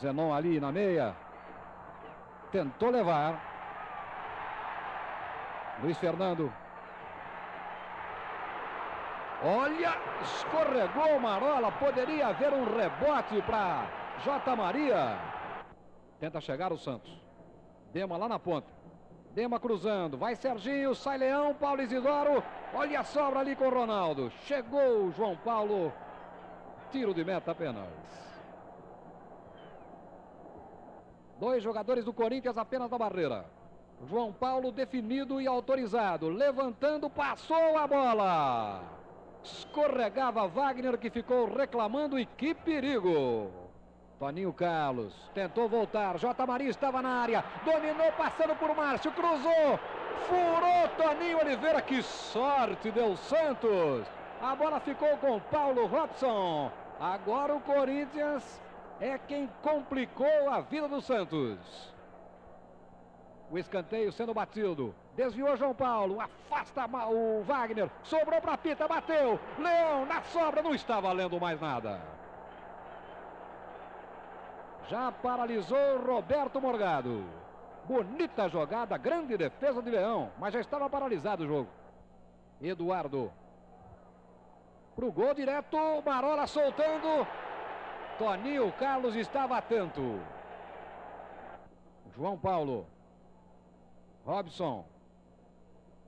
Zenon ali na meia. Tentou levar. Luiz Fernando. Olha, escorregou o Marola. Poderia haver um rebote para Jota Maria. Tenta chegar o Santos. Dema lá na ponta. Dema cruzando. Vai Serginho, sai Leão, Paulo Isidoro. Olha a sobra ali com o Ronaldo. Chegou o João Paulo. Tiro de meta apenas. Dois jogadores do Corinthians apenas na barreira. João Paulo definido e autorizado. Levantando, passou a bola. Escorregava Wagner, que ficou reclamando, e que perigo. Toninho Carlos tentou voltar. Jota Marinho estava na área. Dominou, passando por Márcio. Cruzou. Furou Toninho Oliveira. Que sorte deu Santos. A bola ficou com Paulo Robson. Agora o Corinthians é quem complicou a vida do Santos. O escanteio sendo batido. Desviou João Paulo. Afasta o Wagner. Sobrou para Pita. Bateu. Leão na sobra. Não está valendo mais nada. Já paralisou Roberto Morgado. Bonita jogada. Grande defesa de Leão. Mas já estava paralisado o jogo. Eduardo. Pro gol direto, Marola soltando. Toninho Carlos estava atento. João Paulo. Robson.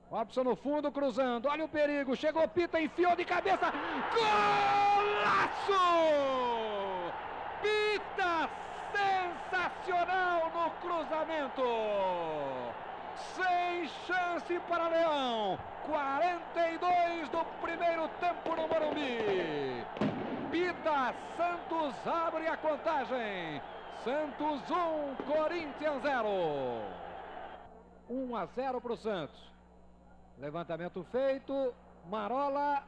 Robson no fundo, cruzando. Olha o perigo. Chegou Pita, enfiou de cabeça. Golaço! Pita sensacional no cruzamento. Sem chance para Leão. 42 do primeiro tempo no Morumbi. Pita, Santos abre a contagem. Santos 1, Corinthians 0. 1-0 para o Santos. Levantamento feito. Marola.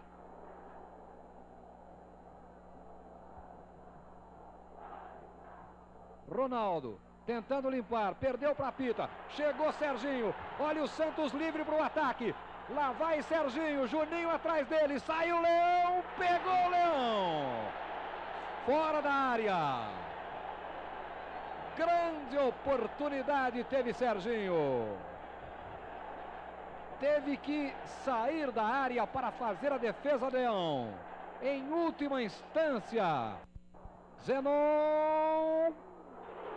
Ronaldo. Tentando limpar, perdeu para Pita. Chegou Serginho. Olha o Santos livre para o ataque. Lá vai Serginho, Juninho atrás dele. Saiu o Leão, pegou o Leão. Fora da área. Grande oportunidade teve Serginho. Teve que sair da área para fazer a defesa do Leão. Em última instância, Zenon.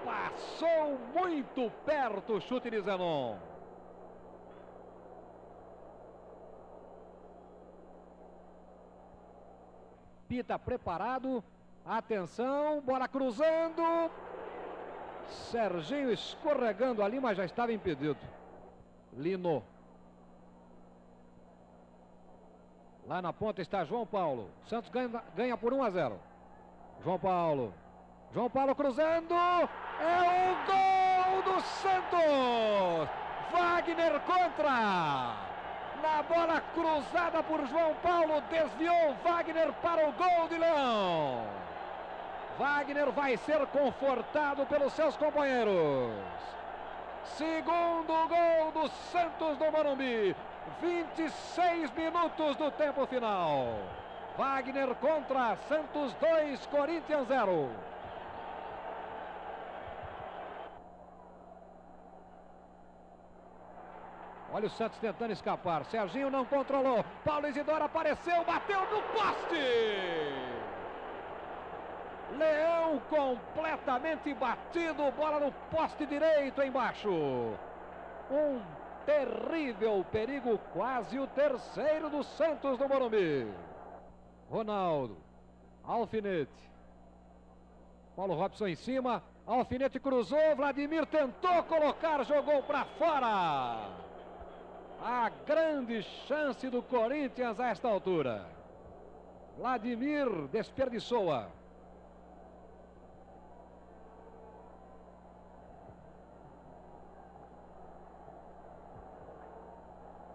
Passou muito perto o chute de Zenon. Pita preparado. Atenção, bola cruzando. Serginho escorregando ali, mas já estava impedido. Lino. Lá na ponta está João Paulo. Santos ganha por 1-0. João Paulo. João Paulo cruzando. É o gol do Santos. Wagner contra. Na bola cruzada por João Paulo, desviou Wagner para o gol de Leão. Wagner vai ser confortado pelos seus companheiros. Segundo gol do Santos do Morumbi. 26 minutos do tempo final. Wagner contra Santos 2, Corinthians 0. Olha o Santos tentando escapar. Serginho não controlou. Paulo Isidoro apareceu, bateu no poste. Leão completamente batido. Bola no poste direito embaixo. Um terrível perigo. Quase o terceiro do Santos do Morumbi. Ronaldo. Alfinete. Paulo Robson em cima. Alfinete cruzou. Vladimir tentou colocar. Jogou para fora. A grande chance do Corinthians a esta altura. Vladimir desperdiçou-a.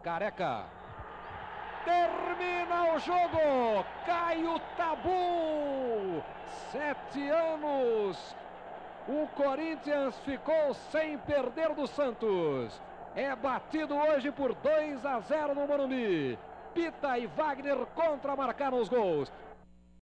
Careca. Termina o jogo. Cai o tabu. 7 anos. O Corinthians ficou sem perder do Santos. É batido hoje por 2-0 no Morumbi. Pita e Wagner contra marcaram os gols.